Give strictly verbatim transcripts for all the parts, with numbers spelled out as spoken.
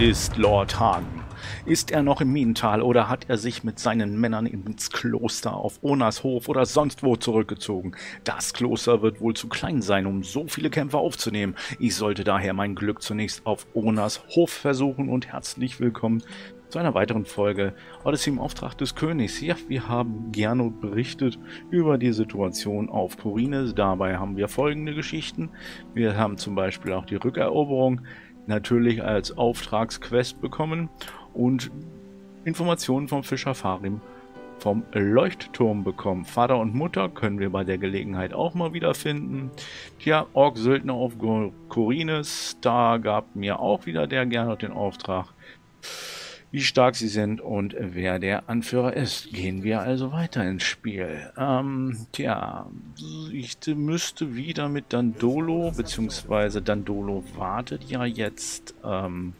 ist Lord Hagen? Ist er noch im Minental oder hat er sich mit seinen Männern ins Kloster auf Onars Hof oder sonst wo zurückgezogen? Das Kloster wird wohl zu klein sein, um so viele Kämpfer aufzunehmen. Ich sollte daher mein Glück zunächst auf Onars Hof versuchen und herzlich willkommen zu einer weiteren Folge Odyssey im Auftrag des Königs. Ja, wir haben gerne berichtet über die Situation auf Khorinis. Dabei haben wir folgende Geschichten. Wir haben zum Beispiel auch die Rückeroberung natürlich als Auftragsquest bekommen und Informationen vom Fischer Farim vom Leuchtturm bekommen. Vater und Mutter können wir bei der Gelegenheit auch mal wieder finden. Tja, Ork-Söldner auf Khorinis, da gab mir auch wieder der Gernot den Auftrag, wie stark sie sind und wer der Anführer ist. Gehen wir also weiter ins Spiel. Ähm, tja, ich müsste wieder mit Dandolo, beziehungsweise Dandolo wartet ja jetzt, ähm,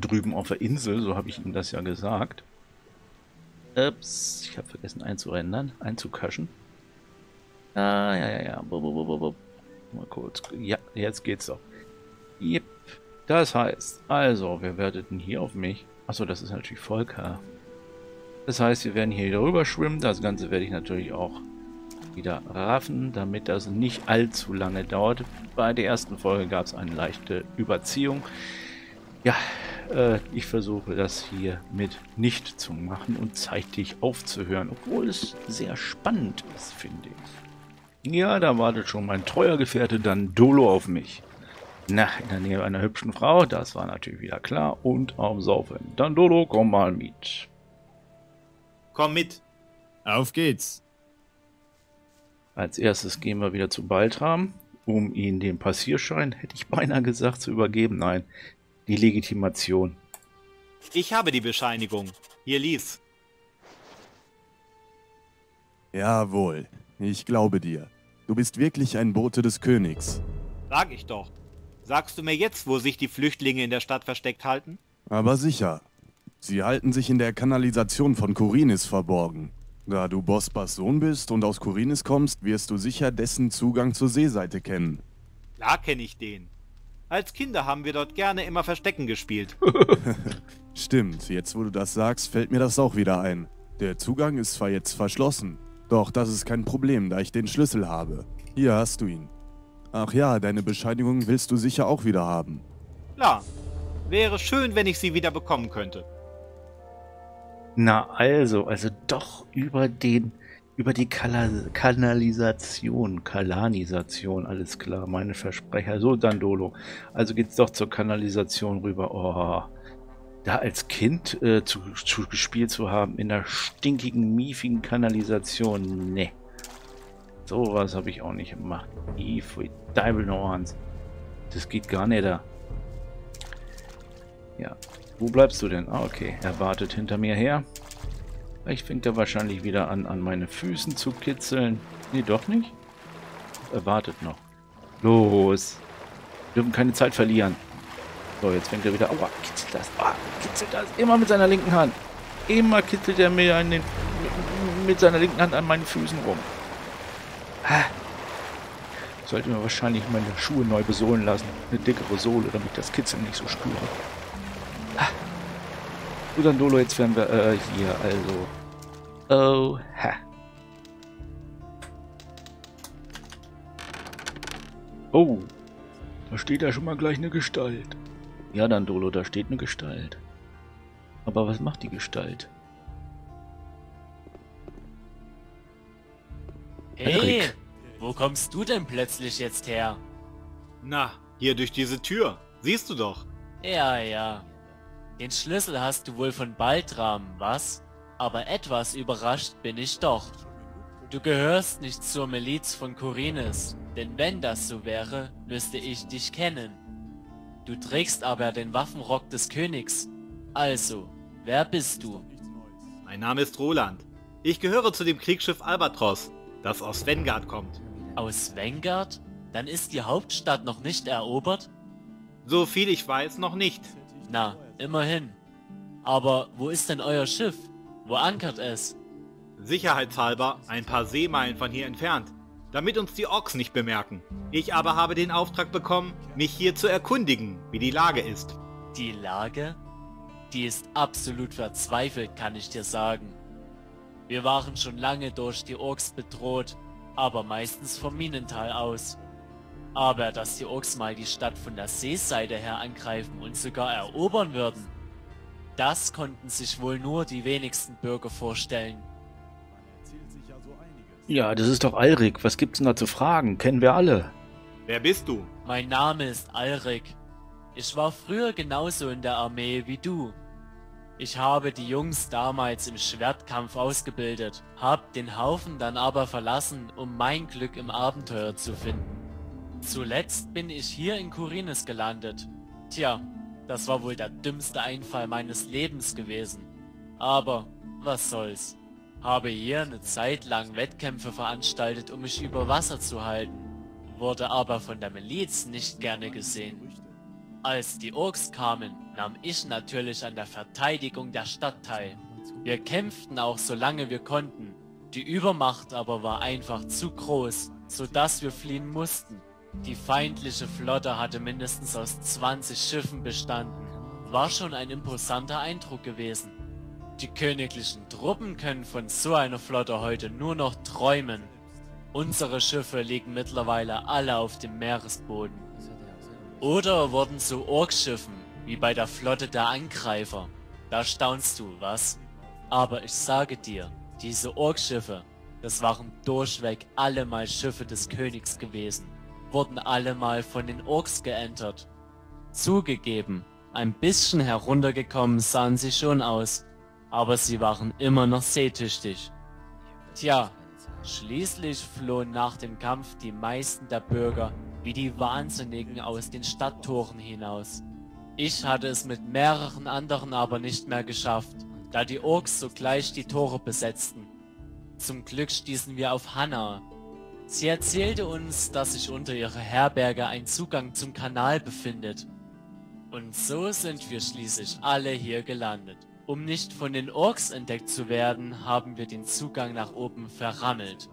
drüben auf der Insel, so habe ich ihm das ja gesagt. Ups, ich habe vergessen einzuändern, einzukaschen. Ah, ja, ja, ja. Bub, bub, bub, bub. Mal kurz. Ja, jetzt geht's doch. Yep. Das heißt, also, wir warteten hier auf mich. Achso, das ist natürlich Volker. Das heißt, wir werden hier wieder rüber schwimmen. Das Ganze werde ich natürlich auch wieder raffen, damit das nicht allzu lange dauert. Bei der ersten Folge gab es eine leichte Überziehung. Ja, äh, ich versuche das hier mit nicht zu machen und zeitig aufzuhören, obwohl es sehr spannend ist, finde ich. Ja, da wartet schon mein treuer Gefährte Dandolo auf mich. Na, in der Nähe einer hübschen Frau, das war natürlich wieder klar, und am Saufen. Dandolo, komm mal mit. Komm mit. Auf geht's. Als erstes gehen wir wieder zu Baltram, um ihn den Passierschein, hätte ich beinahe gesagt, zu übergeben. Nein. Die Legitimation. Ich habe die Bescheinigung. Hier, lies. Jawohl, ich glaube dir. Du bist wirklich ein Bote des Königs. Sag ich doch. Sagst du mir jetzt, wo sich die Flüchtlinge in der Stadt versteckt halten? Aber sicher. Sie halten sich in der Kanalisation von Khorinis verborgen. Da du Bospas Sohn bist und aus Khorinis kommst, wirst du sicher dessen Zugang zur Seeseite kennen. Klar kenne ich den. Als Kinder haben wir dort gerne immer Verstecken gespielt. Stimmt, jetzt wo du das sagst, fällt mir das auch wieder ein. Der Zugang ist zwar jetzt verschlossen, doch das ist kein Problem, da ich den Schlüssel habe. Hier hast du ihn. Ach ja, deine Bescheinigung willst du sicher auch wieder haben. Klar, wäre schön, wenn ich sie wieder bekommen könnte. Na also, also doch über den... Über die Kala- Kanalisation, Kalanisation, alles klar, meine Versprecher. So, Dandolo, also geht's doch zur Kanalisation rüber. Oh, da als Kind äh, zu, zu gespielt zu haben, in der stinkigen, miefigen Kanalisation, ne. Sowas habe ich auch nicht gemacht. Evil Devil no Hans. Das geht gar nicht da. Ja, wo bleibst du denn? Ah, okay, er wartet hinter mir her. Ich fängt er wahrscheinlich wieder an, an meine Füßen zu kitzeln. Nee, doch nicht. Er wartet noch. Los. Wir dürfen keine Zeit verlieren. So, jetzt fängt er wieder... Aua, kitzelt das. Aua, kitzelt das. Immer mit seiner linken Hand. Immer kitzelt er mir an den, mit, mit seiner linken Hand an meinen Füßen rum. Ha. Ich sollte mir wahrscheinlich meine Schuhe neu besohlen lassen. Eine dickere Sohle, damit ich das Kitzeln nicht so spüre. Ha. So, Dandolo, jetzt werden wir äh, hier, also. Oh, ha. Oh, da steht ja schon mal gleich eine Gestalt. Ja, Dandolo, da steht eine Gestalt. Aber was macht die Gestalt? Hey, Alrik. Wo kommst du denn plötzlich jetzt her? Na, hier durch diese Tür. Siehst du doch. Ja, ja. Den Schlüssel hast du wohl von Baltram, was? Aber etwas überrascht bin ich doch. Du gehörst nicht zur Miliz von Khorinis, denn wenn das so wäre, müsste ich dich kennen. Du trägst aber den Waffenrock des Königs. Also, wer bist du? Mein Name ist Roland. Ich gehöre zu dem Kriegsschiff Albatros, das aus Vengard kommt. Aus Vengard? Dann ist die Hauptstadt noch nicht erobert? So viel ich weiß, noch nicht. Na, immerhin. Aber wo ist denn euer Schiff? Wo ankert es? Sicherheitshalber ein paar Seemeilen von hier entfernt, damit uns die Orks nicht bemerken. Ich aber habe den Auftrag bekommen, mich hier zu erkundigen, wie die Lage ist. Die Lage? Die ist absolut verzweifelt, kann ich dir sagen. Wir waren schon lange durch die Orks bedroht, aber meistens vom Minental aus. Aber dass die Orks mal die Stadt von der Seeseite her angreifen und sogar erobern würden, das konnten sich wohl nur die wenigsten Bürger vorstellen. Ja, das ist doch Alrik. Was gibt's denn da zu fragen? Kennen wir alle. Wer bist du? Mein Name ist Alrik. Ich war früher genauso in der Armee wie du. Ich habe die Jungs damals im Schwertkampf ausgebildet, hab den Haufen dann aber verlassen, um mein Glück im Abenteuer zu finden. Zuletzt bin ich hier in Khorinis gelandet. Tja, das war wohl der dümmste Einfall meines Lebens gewesen. Aber was soll's. Habe hier eine Zeit lang Wettkämpfe veranstaltet, um mich über Wasser zu halten, wurde aber von der Miliz nicht gerne gesehen. Als die Orks kamen, nahm ich natürlich an der Verteidigung der Stadt teil. Wir kämpften auch so lange wir konnten, die Übermacht aber war einfach zu groß, sodass wir fliehen mussten. Die feindliche Flotte hatte mindestens aus zwanzig Schiffen bestanden, war schon ein imposanter Eindruck gewesen. Die königlichen Truppen können von so einer Flotte heute nur noch träumen. Unsere Schiffe liegen mittlerweile alle auf dem Meeresboden. Oder wurden zu Orkschiffen, wie bei der Flotte der Angreifer. Da staunst du, was? Aber ich sage dir, diese Orkschiffe, das waren durchweg allemal Schiffe des Königs gewesen, wurden allemal von den Orks geentert. Zugegeben, ein bisschen heruntergekommen sahen sie schon aus, aber sie waren immer noch seetüchtig. Tja, schließlich flohen nach dem Kampf die meisten der Bürger wie die Wahnsinnigen aus den Stadttoren hinaus. Ich hatte es mit mehreren anderen aber nicht mehr geschafft, da die Orks sogleich die Tore besetzten. Zum Glück stießen wir auf Hanna. Sie erzählte uns, dass sich unter ihrer Herberge ein Zugang zum Kanal befindet. Und so sind wir schließlich alle hier gelandet. Um nicht von den Orks entdeckt zu werden, haben wir den Zugang nach oben verrammelt.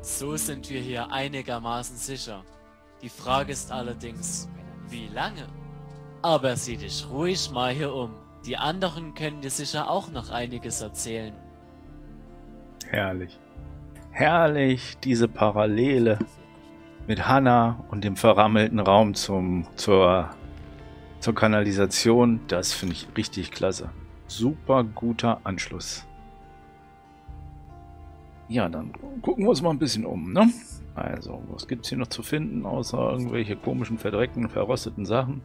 So sind wir hier einigermaßen sicher. Die Frage ist allerdings, wie lange? Aber sieh dich ruhig mal hier um. Die anderen können dir sicher auch noch einiges erzählen. Herrlich. Herrlich, diese Parallele mit Hanna und dem verrammelten Raum zum, zur, zur Kanalisation. Das finde ich richtig klasse. Super guter Anschluss. Ja, dann gucken wir uns mal ein bisschen um, ne? Also, was gibt es hier noch zu finden, außer irgendwelche komischen, verdreckten, verrosteten Sachen?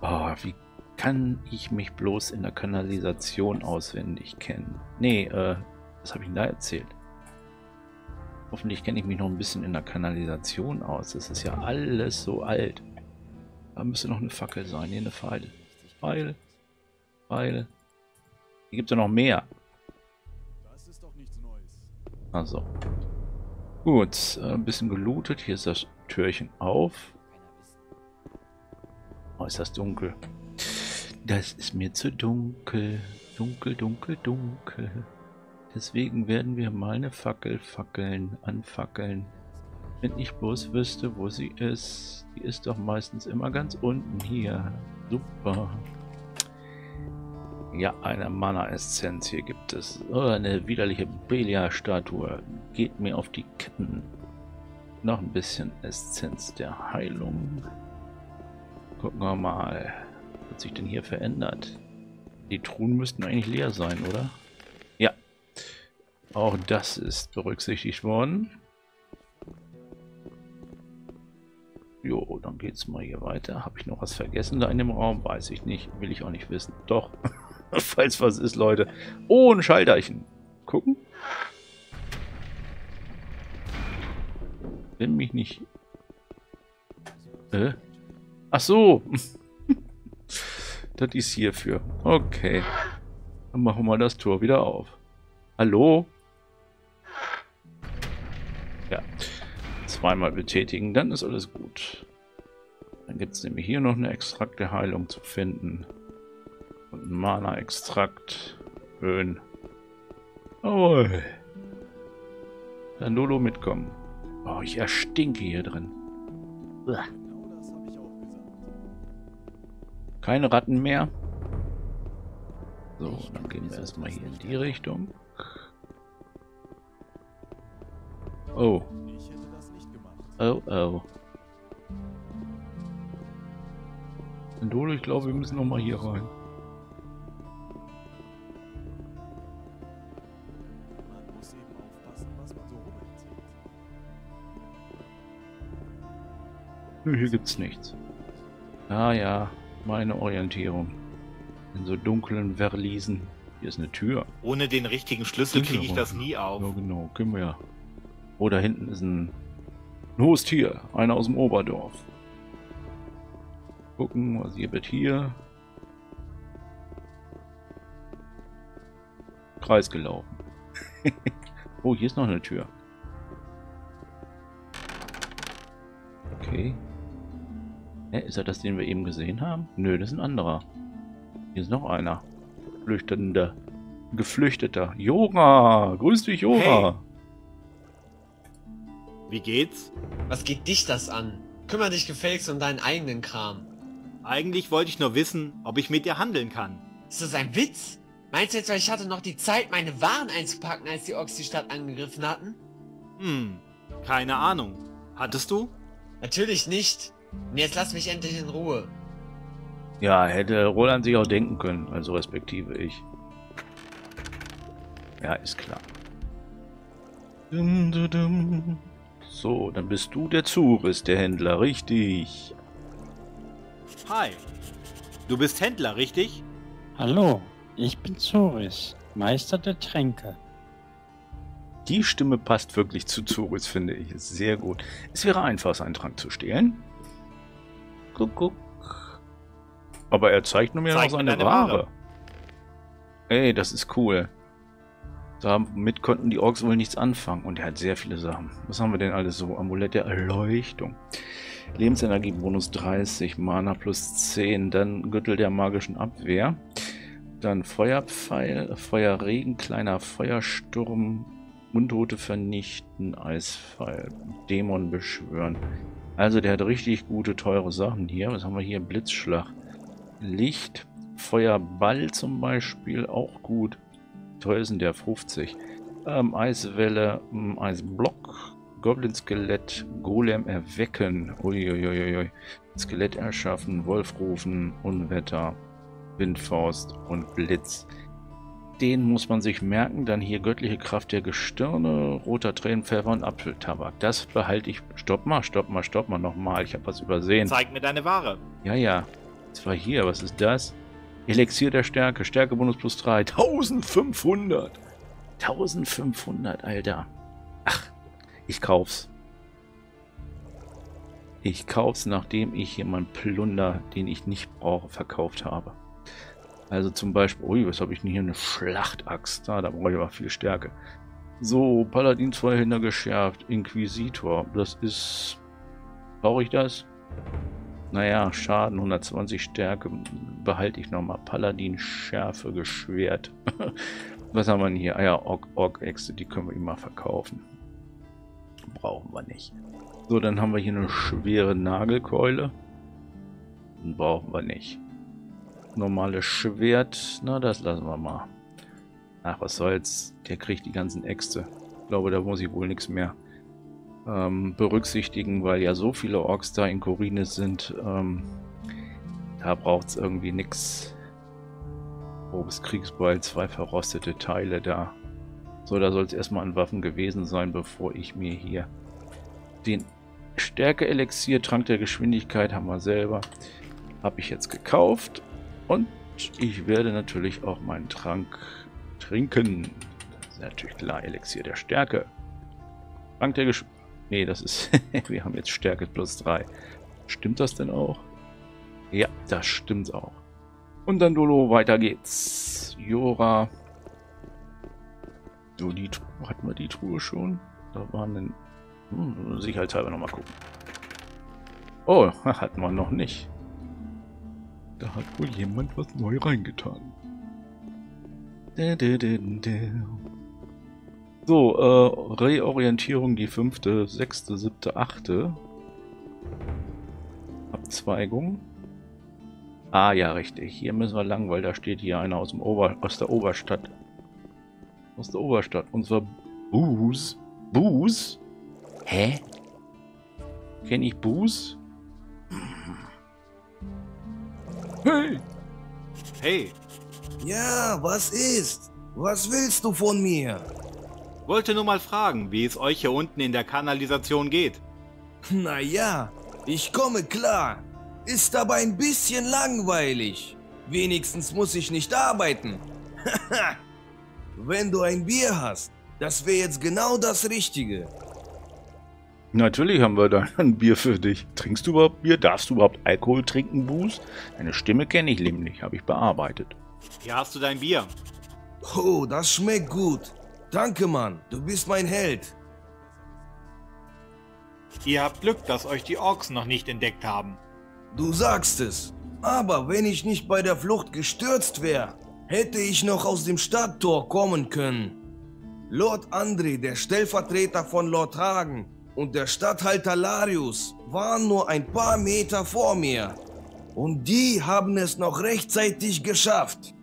Oh, wie kann ich mich bloß in der Kanalisation auswendig kennen? Nee, äh, was habe ich denn da erzählt? Hoffentlich kenne ich mich noch ein bisschen in der Kanalisation aus. Das ist ja alles so alt. Da müsste noch eine Fackel sein. Hier eine Pfeile. Pfeile. Pfeile. Hier gibt es ja noch mehr. Das ist doch nichts Neues. Also. Gut. Ein bisschen gelootet. Hier ist das Türchen auf. Oh, ist das dunkel. Das ist mir zu dunkel. Dunkel, dunkel, dunkel. Deswegen werden wir mal eine Fackel fackeln, anfackeln. Wenn ich bloß wüsste, wo sie ist. Die ist doch meistens immer ganz unten hier. Super. Ja, eine Mana-Essenz hier gibt es. Oh, eine widerliche Belia-Statue. Geht mir auf die Ketten. Noch ein bisschen Essenz der Heilung. Gucken wir mal. Was hat sich denn hier verändert? Die Truhen müssten eigentlich leer sein, oder? Auch das ist berücksichtigt worden. Jo, dann geht's mal hier weiter. Habe ich noch was vergessen da in dem Raum? Weiß ich nicht. Will ich auch nicht wissen. Doch. Falls was ist, Leute. Oh, ein Schalldeichen. Gucken. Wenn mich nicht... Äh? Ach so. Das ist hierfür. Okay. Dann machen wir das Tor wieder auf. Hallo? Ja. Zweimal betätigen, dann ist alles gut. Dann gibt es nämlich hier noch eine Extrakte Heilung zu finden. Und einen Mana-Extrakt. Schön. Jawohl. Dandolo mitkommen. Oh, ich erstinke hier drin. Uah. Keine Ratten mehr. So, dann gehen wir erstmal hier in die Richtung. Oh. Oh, oh. Dandolo, ich glaube, wir müssen nochmal hier rein. Nö, hier gibt's nichts. Ah ja, meine Orientierung. In so dunklen Verliesen. Hier ist eine Tür. Ohne den richtigen Schlüssel kriege ich das nie auf. Ja, genau, können wir ja. Oh, da hinten ist ein, ein hohes Tier. Einer aus dem Oberdorf. Gucken, was hier wird hier. Kreis gelaufen. Oh, hier ist noch eine Tür. Okay. Hä, ist das das, den wir eben gesehen haben? Nö, das ist ein anderer. Hier ist noch einer. Flüchtender. Geflüchteter. Jora! Grüß dich, Jora! Hey. Wie geht's? Was geht dich das an? Kümmer dich gefälligst um deinen eigenen Kram. Eigentlich wollte ich nur wissen, ob ich mit dir handeln kann. Ist das ein Witz? Meinst du jetzt, weil ich hatte noch die Zeit, meine Waren einzupacken, als die Orks die Stadt angegriffen hatten? Hm, keine Ahnung. Hattest du? Natürlich nicht. Und jetzt lass mich endlich in Ruhe. Ja, hätte Roland sich auch denken können, also respektive ich. Ja, ist klar. Dum, dum, dum. So, dann bist du der Zuris, der Händler, richtig? Hi, du bist Händler, richtig? Hallo, ich bin Zuris, Meister der Tränke. Die Stimme passt wirklich zu Zuris, finde ich. Ist sehr gut. Es wäre einfach, seinen Trank zu stehlen. Guck, guck. Aber er zeigt nur mir noch seine Ware. Ey, das ist cool. Damit konnten die Orks wohl nichts anfangen. Und er hat sehr viele Sachen. Was haben wir denn alles so? Amulett der Erleuchtung. Lebensenergie Bonus dreißig. Mana plus zehn. Dann Gürtel der magischen Abwehr. Dann Feuerpfeil. Feuerregen. Kleiner Feuersturm. Untote vernichten. Eispfeil. Dämon beschwören. Also der hat richtig gute, teure Sachen hier. Was haben wir hier? Blitzschlag. Licht, Feuerball zum Beispiel, auch gut. Teuer ist denn der fünfzig. Ähm, Eiswelle, ähm, Eisblock, Goblin-Skelett, Golem erwecken. Uiuiuiui. Skelett erschaffen, Wolf rufen, Unwetter, Windfaust und Blitz. Den muss man sich merken. Dann hier göttliche Kraft der Gestirne, roter Tränenpfeffer und Apfeltabak. Das behalte ich. Stopp mal, stopp mal, stopp mal nochmal. Ich habe was übersehen. Zeig mir deine Ware. Ja, ja. Zwar hier, was ist das? Elixier der Stärke, Stärke Bonus plus drei, eintausendfünfhundert! eintausendfünfhundert, Alter! Ach, ich kauf's. Ich kauf's, nachdem ich hier meinen Plunder, den ich nicht brauche, verkauft habe. Also zum Beispiel, ui, was habe ich denn hier? Eine Schlachtaxt, da, da brauche ich aber viel Stärke. So, Paladin Zweihänder geschärft, Inquisitor, das ist... Brauche ich das? Naja, Schaden, hundertzwanzig Stärke, behalte ich nochmal. Paladin, Schärfe, geschwert. Was haben wir denn hier? Ah ja, Ork-Äxte, die können wir ihm mal verkaufen. Brauchen wir nicht. So, dann haben wir hier eine schwere Nagelkeule. Brauchen wir nicht. Normales Schwert, na das lassen wir mal. Ach, was soll's, der kriegt die ganzen Äxte. Ich glaube, da muss ich wohl nichts mehr berücksichtigen, weil ja so viele Orks da in Khorinis sind. Ähm, da braucht es irgendwie nichts. Grobes Kriegsbeil, zwei verrostete Teile da. So, da soll es erstmal an Waffen gewesen sein, bevor ich mir hier den Stärke-Elixier, Trank der Geschwindigkeit, haben wir selber. Habe ich jetzt gekauft. Und ich werde natürlich auch meinen Trank trinken. Das ist natürlich klar, Elixier der Stärke. Trank der Geschwindigkeit. Nee, das ist... Wir haben jetzt Stärke plus drei. Stimmt das denn auch? Ja, das stimmt auch. Und dann Dandolo, weiter geht's. Jora. So, die Truhe... Hatten wir die Truhe schon? Da waren denn... Hm, sicherheitshalber nochmal gucken. Oh, hatten wir noch nicht. Da hat wohl jemand was neu reingetan. So, äh, Reorientierung, die fünfte, sechste, siebte, achte. Abzweigung. Ah ja, richtig. Hier müssen wir lang, weil da steht hier einer aus, dem Ober aus der Oberstadt. Aus der Oberstadt. Und zwar Buß. Buß? Hä? Kenn ich Buß? Hey! Hey! Ja, was ist? Was willst du von mir? Wollte nur mal fragen, wie es euch hier unten in der Kanalisation geht. Naja, ich komme klar. Ist aber ein bisschen langweilig. Wenigstens muss ich nicht arbeiten. Wenn du ein Bier hast, das wäre jetzt genau das Richtige. Natürlich haben wir da ein Bier für dich. Trinkst du überhaupt Bier? Darfst du überhaupt Alkohol trinken, Buß? Deine Stimme kenne ich nämlich, habe ich bearbeitet. Hier hast du dein Bier. Oh, das schmeckt gut. Danke, Mann. Du bist mein Held. Ihr habt Glück, dass euch die Orks noch nicht entdeckt haben. Du sagst es. Aber wenn ich nicht bei der Flucht gestürzt wäre, hätte ich noch aus dem Stadttor kommen können. Lord Andre, der Stellvertreter von Lord Hagen, und der Statthalter Larius waren nur ein paar Meter vor mir. Und die haben es noch rechtzeitig geschafft.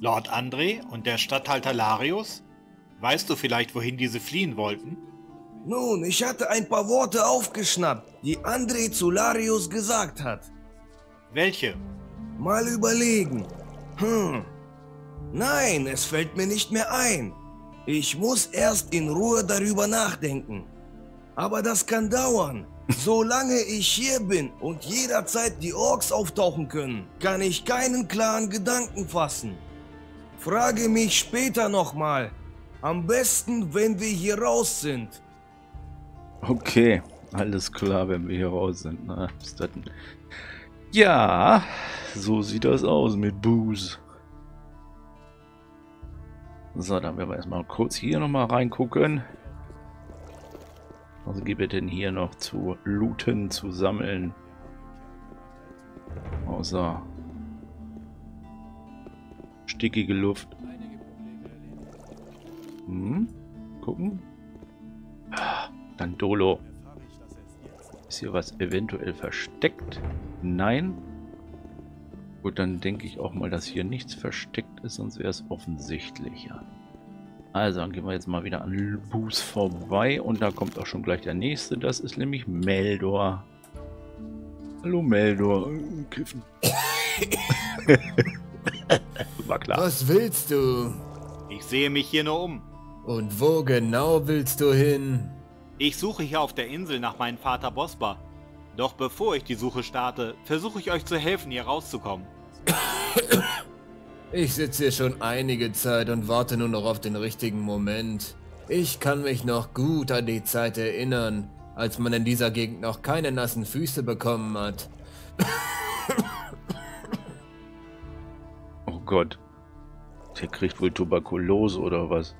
Lord Andre und der Statthalter Larius? Weißt du vielleicht, wohin diese fliehen wollten? Nun, ich hatte ein paar Worte aufgeschnappt, die Andre zu Larius gesagt hat. Welche? Mal überlegen. Hm. Nein, es fällt mir nicht mehr ein. Ich muss erst in Ruhe darüber nachdenken. Aber das kann dauern. Solange ich hier bin und jederzeit die Orks auftauchen können, kann ich keinen klaren Gedanken fassen. Frage mich später nochmal. Am besten, wenn wir hier raus sind. Okay, alles klar, wenn wir hier raus sind. Na, ist das ein... Ja, so sieht das aus mit Buß. So, dann werden wir erstmal kurz hier nochmal reingucken. Was gibt es denn hier noch zu looten, zu sammeln? Außer stickige Luft. Hm, gucken. Ah, Dandolo. Ist hier was eventuell versteckt? Nein. Gut, dann denke ich auch mal, dass hier nichts versteckt ist, sonst wäre es offensichtlicher. Also, dann gehen wir jetzt mal wieder an Buß vorbei und da kommt auch schon gleich der nächste. Das ist nämlich Meldor. Hallo Meldor. Kiffen. War klar. Was willst du? Ich sehe mich hier nur um. Und wo genau willst du hin? Ich suche hier auf der Insel nach meinem Vater Bosba. Doch bevor ich die Suche starte, versuche ich euch zu helfen, hier rauszukommen. Ich sitze hier schon einige Zeit und warte nur noch auf den richtigen Moment. Ich kann mich noch gut an die Zeit erinnern, als man in dieser Gegend noch keine nassen Füße bekommen hat. Oh Gott. Der kriegt wohl Tuberkulose oder was?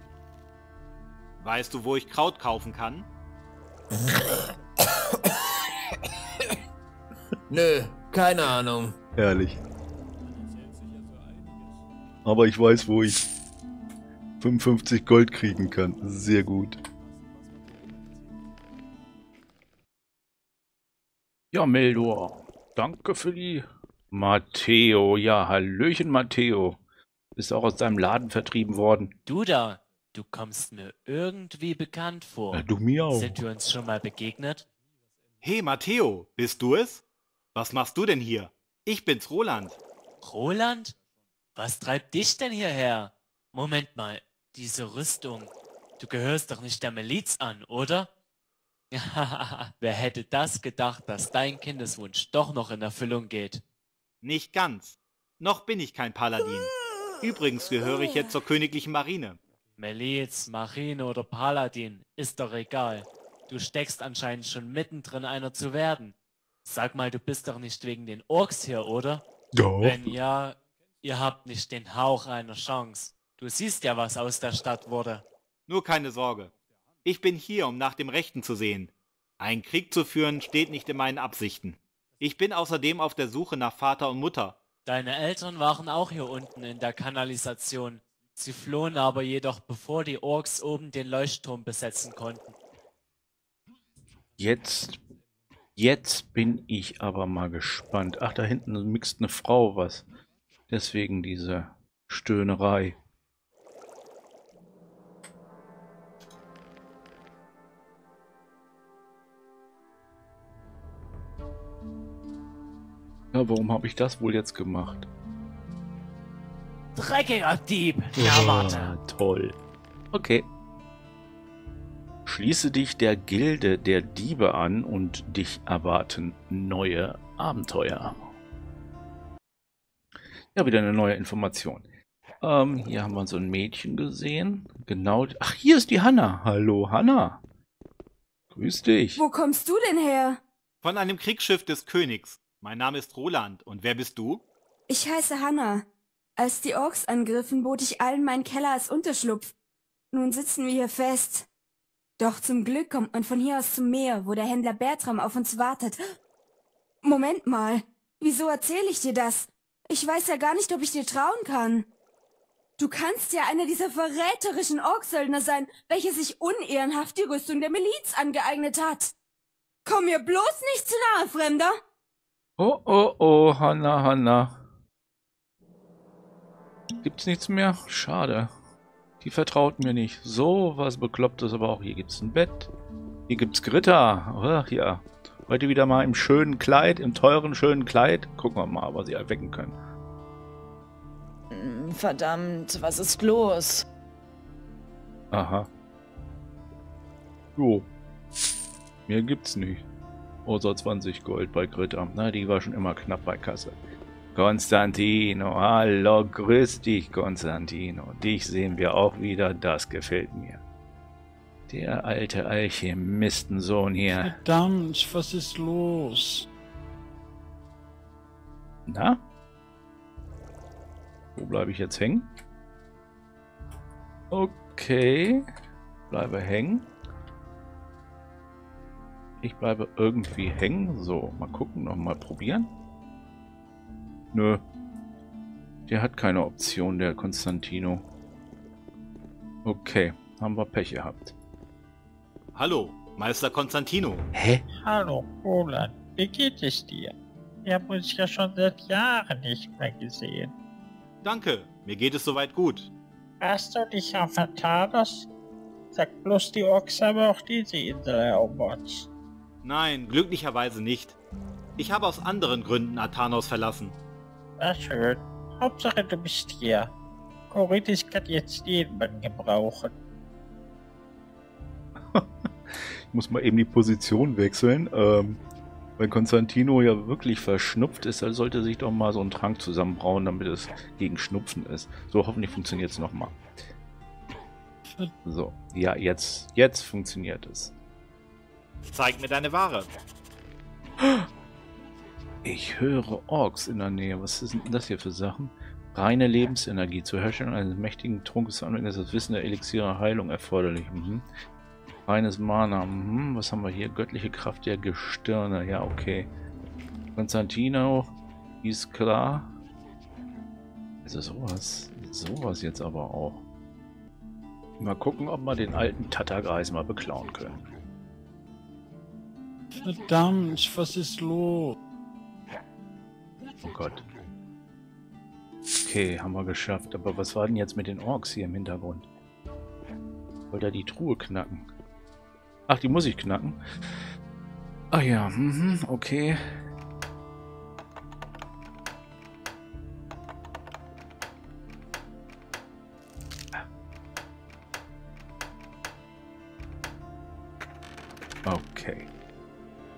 Weißt du, wo ich Kraut kaufen kann? Nö, keine Ahnung. Ehrlich. Aber ich weiß, wo ich fünfundfünfzig Gold kriegen kann. Sehr gut. Ja, Meldor. Danke für die... Matteo. Ja, hallöchen, Matteo. Bist auch aus deinem Laden vertrieben worden. Du da, du kommst mir irgendwie bekannt vor. Ja, du mir auch. Sind wir uns schon mal begegnet? Hey Matteo, bist du es? Was machst du denn hier? Ich bin's, Roland. Roland? Was treibt dich denn hierher? Moment mal, diese Rüstung. Du gehörst doch nicht der Miliz an, oder? Wer hätte das gedacht, dass dein Kindeswunsch doch noch in Erfüllung geht? Nicht ganz. Noch bin ich kein Paladin. Übrigens gehöre ich jetzt zur königlichen Marine. Miliz, Marine oder Paladin, ist doch egal. Du steckst anscheinend schon mittendrin, einer zu werden. Sag mal, du bist doch nicht wegen den Orks hier, oder? Doch. Wenn ja, ihr habt nicht den Hauch einer Chance. Du siehst ja, was aus der Stadt wurde. Nur keine Sorge. Ich bin hier, um nach dem Rechten zu sehen. Einen Krieg zu führen, steht nicht in meinen Absichten. Ich bin außerdem auf der Suche nach Vater und Mutter. Deine Eltern waren auch hier unten in der Kanalisation. Sie flohen aber jedoch, bevor die Orks oben den Leuchtturm besetzen konnten. Jetzt Jetzt bin ich aber mal gespannt. Ach, da hinten mixt eine Frau was. Deswegen diese Stöhnerei. Ja, warum habe ich das wohl jetzt gemacht? Dreckiger Dieb! Ja, warte. Oh, toll. Okay. Schließe dich der Gilde der Diebe an und dich erwarten neue Abenteuer. Ja, wieder eine neue Information. Ähm, hier haben wir so ein Mädchen gesehen. Genau. Ach, hier ist die Hanna. Hallo, Hanna. Grüß dich. Wo kommst du denn her? Von einem Kriegsschiff des Königs. Mein Name ist Roland. Und wer bist du? Ich heiße Hanna. Als die Orks angriffen, bot ich allen meinen Keller als Unterschlupf. Nun sitzen wir hier fest. Doch zum Glück kommt man von hier aus zum Meer, wo der Händler Baltram auf uns wartet. Moment mal, wieso erzähle ich dir das? Ich weiß ja gar nicht, ob ich dir trauen kann. Du kannst ja einer dieser verräterischen Orksöldner sein, welche sich unehrenhaft die Rüstung der Miliz angeeignet hat. Komm mir bloß nicht zu nahe, Fremder! Oh, oh, oh, Hanna, Hanna. Gibt's nichts mehr? Schade. Die vertraut mir nicht. So was Beklopptes aber auch. Hier gibt's ein Bett. Hier gibt's Gritta. Ach ja. Heute wieder mal im schönen Kleid, im teuren, schönen Kleid. Gucken wir mal, was sie erwecken können. Verdammt, was ist los? Aha. Jo. Mir gibt's nicht. Außer zwanzig Gold bei Gritta. Na, die war schon immer knapp bei Kasse. Konstantino, hallo, grüß dich, Konstantino. Dich sehen wir auch wieder, das gefällt mir. Der alte Alchemistensohn hier. Verdammt, was ist los? Na? Wo bleibe ich jetzt hängen? Okay, bleibe hängen. Ich bleibe irgendwie hängen. So, mal gucken, nochmal probieren. Nö. Der hat keine Option, der Konstantino. Okay, haben wir Pech gehabt. Hallo, Meister Konstantino. Hä? Hallo, Roland. Wie geht es dir? Wir haben uns ja schon seit Jahren nicht mehr gesehen. Danke, mir geht es soweit gut. Hast du dich auf Athanos? Sag bloß, die Orks haben auch diese Insel erobert. Nein, glücklicherweise nicht. Ich habe aus anderen Gründen Athanos verlassen. Na schön. Hauptsache du bist hier. Khorinis kann jetzt jemanden gebrauchen. Ich muss mal eben die Position wechseln. Ähm, weil Konstantino ja wirklich verschnupft ist, er sollte sich doch mal so einen Trank zusammenbrauen, damit es gegen Schnupfen ist. So, hoffentlich funktioniert es nochmal. So, ja, jetzt, jetzt funktioniert es. Zeig mir deine Ware. Ich höre Orks in der Nähe. Was ist denn das hier für Sachen? Reine Lebensenergie. Zur Herstellung eines mächtigen Trunkes zur Anwendung ist das Wissen der Elixiere Heilung erforderlich. Mhm. Reines Mana. Mhm. Was haben wir hier? Göttliche Kraft der Gestirne. Ja, okay. Konstantino ist klar. Also sowas. Sowas jetzt aber auch. Mal gucken, ob wir den alten Tattergreis mal beklauen können. Verdammt, was ist los? Oh Gott. Okay, haben wir geschafft. Aber was war denn jetzt mit den Orks hier im Hintergrund? Wollte er die Truhe knacken? Ach, die muss ich knacken. Ah ja, mhm, okay. Okay.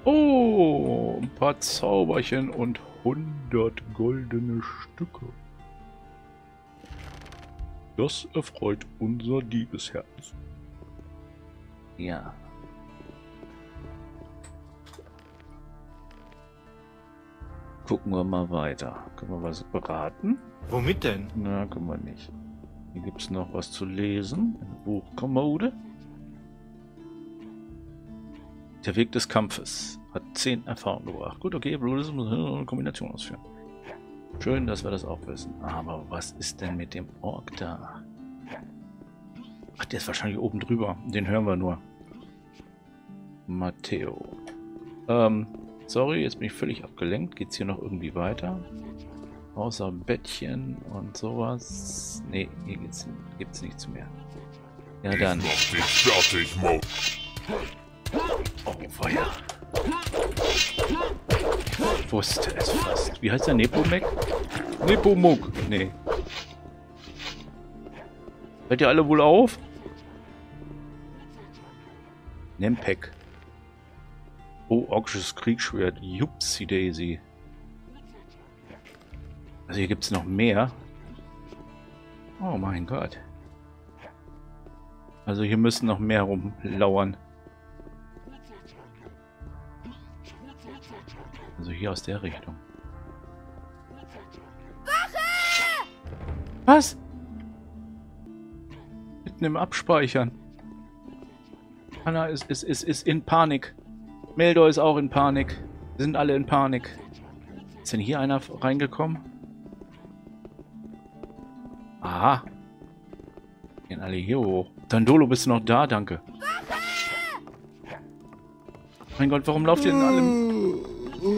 Oh, ein paar Zauberchen und hundert goldene Stücke. Das erfreut unser Diebesherz. Ja. Gucken wir mal weiter. Können wir was beraten? Womit denn? Na, können wir nicht. Hier gibt es noch was zu lesen. Eine Buchkommode. Der Weg des Kampfes. Hat zehn Erfahrungen gebracht. Gut, okay, bloß muss eine Kombination ausführen. Schön, dass wir das auch wissen. Aber was ist denn mit dem Ork da? Ach, der ist wahrscheinlich oben drüber. Den hören wir nur. Matteo. Ähm, Sorry, jetzt bin ich völlig abgelenkt. Geht's hier noch irgendwie weiter? Außer Bettchen und sowas. Ne, hier geht's, gibt's nichts mehr. Ja dann. Oh, Feuer. Ich wusste es fast. Wie heißt der? Nepomuk? Nepomuk. Nee. Seid ihr alle wohl auf? Nempek. Oh, orkisches Kriegsschwert. Jupsi Daisy. Also hier gibt es noch mehr. Oh mein Gott. Also hier müssen noch mehr rumlauern. Also hier aus der Richtung. Wache! Was? Mitten im Abspeichern. Hanna ist, ist, ist, ist in Panik. Meldor ist auch in Panik. Wir sind alle in Panik. Ist denn hier einer reingekommen? Aha. Gehen alle hier hoch. Dandolo, bist du noch da? Danke. Mein Gott, warum lauft ihr denn alle...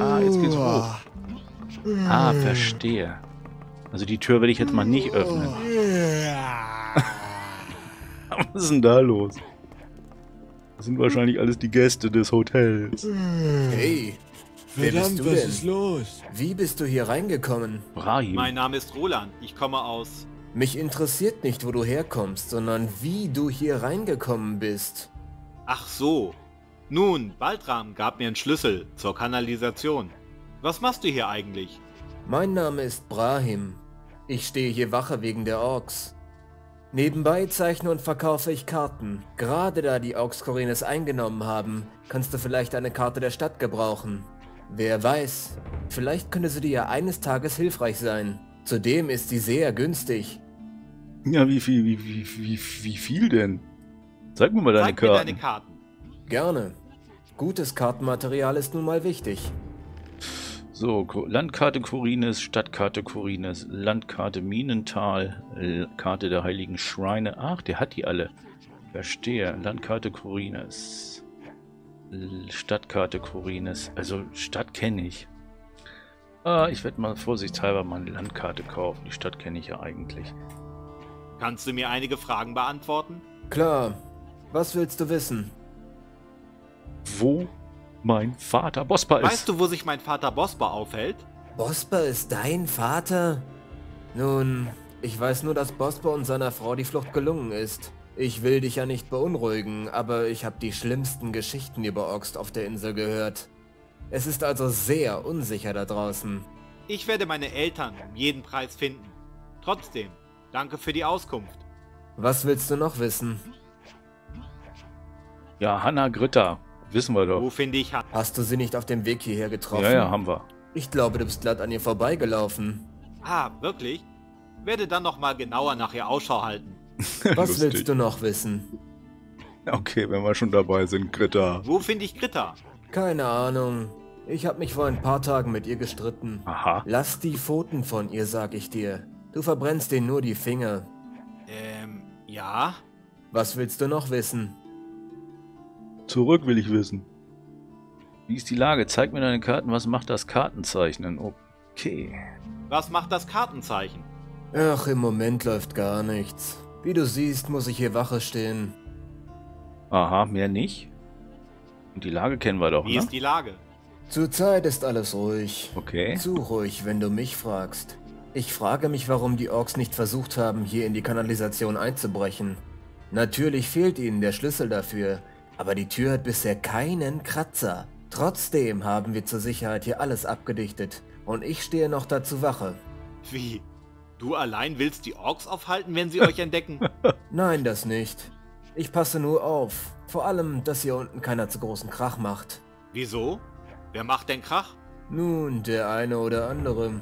Ah, jetzt geht's hoch. Ah, verstehe. Also die Tür will ich jetzt mal nicht öffnen. Was ist denn da los? Das sind wahrscheinlich alles die Gäste des Hotels. Hey, wer Verdammt, bist du denn? Was ist los? Wie bist du hier reingekommen? Brahim. Mein Name ist Roland, ich komme aus... Mich interessiert nicht, wo du herkommst, sondern wie du hier reingekommen bist. Ach so. Nun, Baltram gab mir einen Schlüssel zur Kanalisation. Was machst du hier eigentlich? Mein Name ist Brahim. Ich stehe hier Wache wegen der Orks. Nebenbei zeichne und verkaufe ich Karten. Gerade da die Orks Khorinis eingenommen haben, kannst du vielleicht eine Karte der Stadt gebrauchen. Wer weiß, vielleicht könnte sie dir ja eines Tages hilfreich sein. Zudem ist sie sehr günstig. Ja, wie viel, wie, wie, wie, wie viel denn? Zeig mir mal deine Zeig Karten. Mir deine Karten. Gerne. Gutes Kartenmaterial ist nun mal wichtig. So, Landkarte Khorinis, Stadtkarte Khorinis, Landkarte Minental, Karte der Heiligen Schreine. Ach, der hat die alle. Verstehe. Landkarte Khorinis, Stadtkarte Khorinis. Also, Stadt kenne ich. Ah, ich werde mal vorsichtshalber mal eine Landkarte kaufen. Die Stadt kenne ich ja eigentlich. Kannst du mir einige Fragen beantworten? Klar. Was willst du wissen? Wo mein Vater Bosba ist. Weißt du, wo sich mein Vater Bosba aufhält? Bosba ist dein Vater? Nun, ich weiß nur, dass Bosba und seiner Frau die Flucht gelungen ist. Ich will dich ja nicht beunruhigen, aber ich habe die schlimmsten Geschichten über Orks auf der Insel gehört. Es ist also sehr unsicher da draußen. Ich werde meine Eltern um jeden Preis finden. Trotzdem, danke für die Auskunft. Was willst du noch wissen? Ja, Hanna Gritta. Wissen wir doch. Wo finde ich Hanna? Hast du sie nicht auf dem Weg hierher getroffen? Ja, ja, haben wir. Ich glaube, du bist glatt an ihr vorbeigelaufen. Ah, wirklich? Werde dann noch mal genauer nach ihr Ausschau halten. Was willst du noch wissen? Okay, wenn wir schon dabei sind, Gritta. Wo finde ich Gritta? Keine Ahnung. Ich habe mich vor ein paar Tagen mit ihr gestritten. Aha. Lass die Pfoten von ihr, sag ich dir. Du verbrennst denen nur die Finger. Ähm, ja? Was willst du noch wissen? Zurück will ich wissen. Wie ist die Lage? Zeig mir deine Karten. Was macht das Kartenzeichnen? Okay. Was macht das Kartenzeichen? Ach, im Moment läuft gar nichts. Wie du siehst, muss ich hier Wache stehen. Aha, mehr nicht? Und die Lage kennen wir doch, Wie ne? ist die Lage? Zurzeit ist alles ruhig. Okay. Zu ruhig, wenn du mich fragst. Ich frage mich, warum die Orks nicht versucht haben, hier in die Kanalisation einzubrechen. Natürlich fehlt ihnen der Schlüssel dafür. Aber die Tür hat bisher keinen Kratzer. Trotzdem haben wir zur Sicherheit hier alles abgedichtet. Und ich stehe noch dazu Wache. Wie? Du allein willst die Orks aufhalten, wenn sie euch entdecken? Nein, das nicht. Ich passe nur auf. Vor allem, dass hier unten keiner zu großen Krach macht. Wieso? Wer macht denn Krach? Nun, der eine oder andere.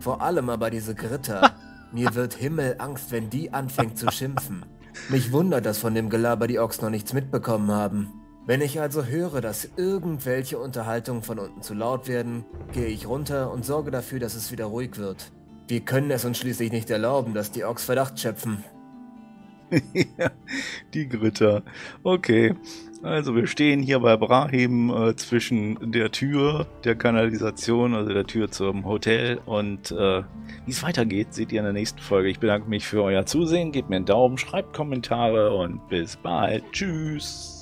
Vor allem aber diese Gritta. Mir wird Himmelangst, wenn die anfängt zu schimpfen. Mich wundert, dass von dem Gelaber die Orks noch nichts mitbekommen haben. Wenn ich also höre, dass irgendwelche Unterhaltungen von unten zu laut werden, gehe ich runter und sorge dafür, dass es wieder ruhig wird. Wir können es uns schließlich nicht erlauben, dass die Orks Verdacht schöpfen. Die Gritta. Okay. Also wir stehen hier bei Brahim äh, zwischen der Tür der Kanalisation, also der Tür zum Hotel, und äh, wie es weitergeht, seht ihr in der nächsten Folge. Ich bedanke mich für euer Zusehen, gebt mir einen Daumen, schreibt Kommentare und bis bald. Tschüss.